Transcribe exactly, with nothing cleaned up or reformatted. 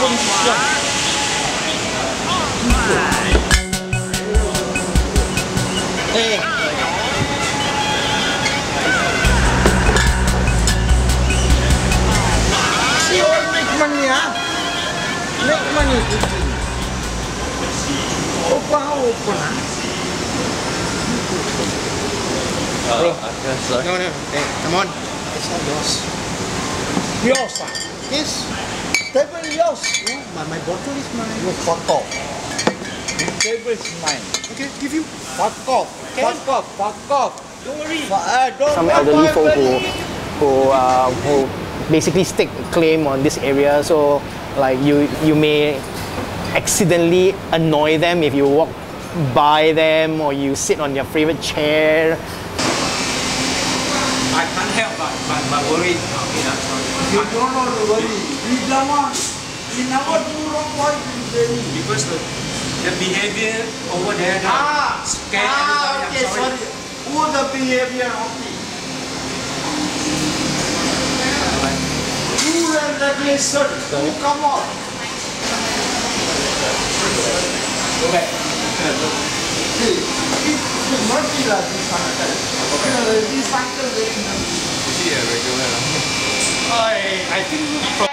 Hey. See all make money, huh? Make money. Open, open. Bro, no, no. Hey, come on. It's not yours. Yours, huh? Yes. Table is yours. Yeah, my, my bottle is mine. Your bottle. The table is mine. Okay, give you. Fuck off. Fuck off. Fuck off. Don't worry. Uh, don't Some elderly folk who, who, uh, who basically stake a claim on this area. So, like, you, you may accidentally annoy them if you walk by them or you sit on their favorite chair. I can't help but, but, but worry. Okay, I'm sorry. You don't know to worry. We never, we never do wrong things. Because the, the behavior over there, the ah, scared ah, everybody. Okay, I'm sorry. sorry. Who the behavior of me? Rule and regulation. Who come on? Go back. See, it must be like this factor. This factor is very important. I think